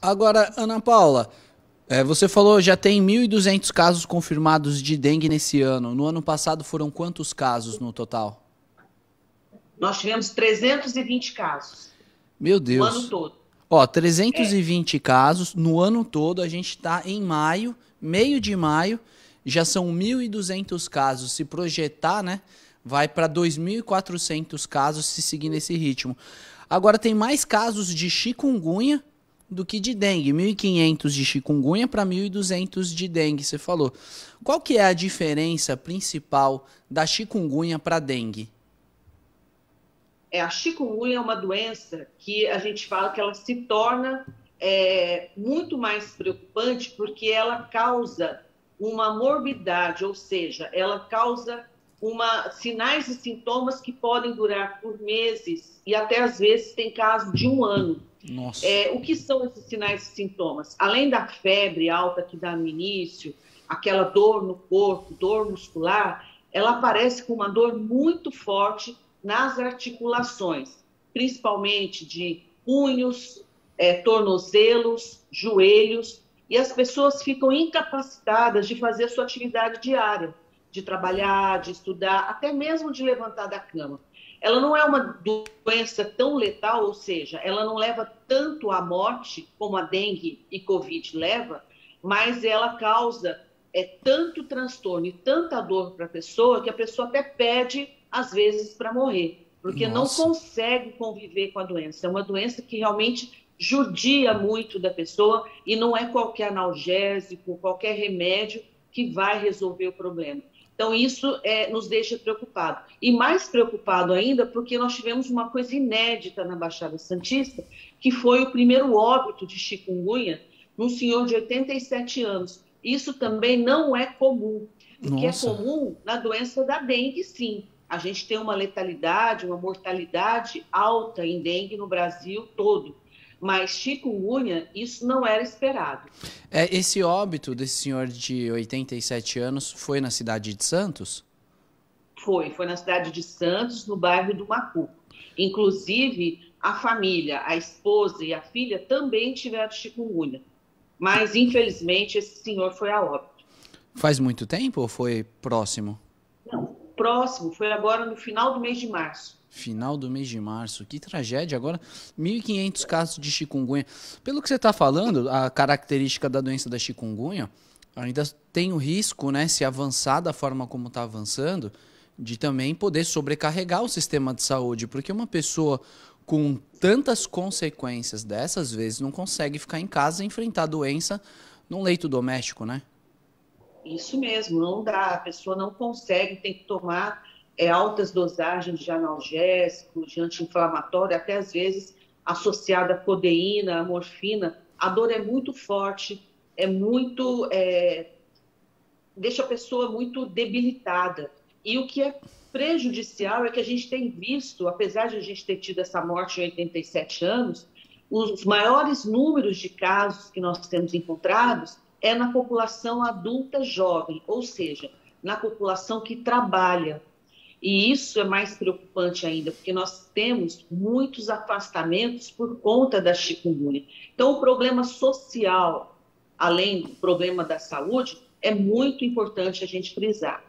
Agora, Ana Paula, você falou já tem 1.200 casos confirmados de dengue nesse ano. No ano passado foram quantos casos no total? Nós tivemos 320 casos. Meu Deus. No ano todo. Ó, 320 casos no ano todo. A gente está em maio, meio de maio, já são 1.200 casos. Se projetar, né, vai para 2.400 casos se seguir nesse ritmo. Agora tem mais casos de chikungunya do que de dengue, 1.500 de chikungunya para 1.200 de dengue, você falou. Qual que é a diferença principal da chikungunya para dengue? A chikungunya é uma doença que a gente fala que ela se torna muito mais preocupante porque ela causa uma morbidade, ou seja, ela causa sinais e sintomas que podem durar por meses e até às vezes tem caso de um ano. Nossa. O que são esses sinais e sintomas? Além da febre alta que dá no início, aquela dor no corpo, dor muscular, ela aparece com uma dor muito forte nas articulações, principalmente de punhos, tornozelos, joelhos, e as pessoas ficam incapacitadas de fazer a sua atividade diária, de trabalhar, de estudar, até mesmo de levantar da cama. Ela não é uma doença tão letal, ou seja, ela não leva tanto à morte como a dengue e Covid leva, mas ela causa tanto transtorno e tanta dor para a pessoa que a pessoa até pede, às vezes, para morrer, porque Nossa. Não consegue conviver com a doença. É uma doença que realmente judia muito da pessoa e não é qualquer analgésico, qualquer remédio que vai resolver o problema. Então, isso nos deixa preocupado. E mais preocupado ainda porque nós tivemos uma coisa inédita na Baixada Santista, que foi o primeiro óbito de chikungunya num senhor de 87 anos. Isso também não é comum. O que é comum na doença da dengue, sim. A gente tem uma letalidade, uma mortalidade alta em dengue no Brasil todo. Mas chikungunya, isso não era esperado. Esse óbito desse senhor de 87 anos foi na cidade de Santos? Foi na cidade de Santos, no bairro do Macuco. Inclusive, a família, a esposa e a filha também tiveram chikungunya. Mas, infelizmente, esse senhor foi a óbito. Faz muito tempo ou foi próximo? Não, próximo, foi agora no final do mês de março. Final do mês de março, que tragédia. Agora, 1.500 casos de chikungunya. Pelo que você está falando, a característica da doença da chikungunya ainda tem o risco, né, se avançar da forma como está avançando, de também poder sobrecarregar o sistema de saúde, porque uma pessoa com tantas consequências dessas vezes não consegue ficar em casa e enfrentar a doença num leito doméstico, né? Isso mesmo, não dá, a pessoa não consegue, tem que tomar altas dosagens de analgésico, de anti-inflamatório, até às vezes associada à codeína, à morfina. A dor é muito forte, deixa a pessoa muito debilitada. E o que é prejudicial é que a gente tem visto, apesar de a gente ter tido essa morte em 87 anos, os maiores números de casos que nós temos encontrados é na população adulta jovem, ou seja, na população que trabalha. E isso é mais preocupante ainda, porque nós temos muitos afastamentos por conta da chikungunya. Então, o problema social, além do problema da saúde, é muito importante a gente frisar.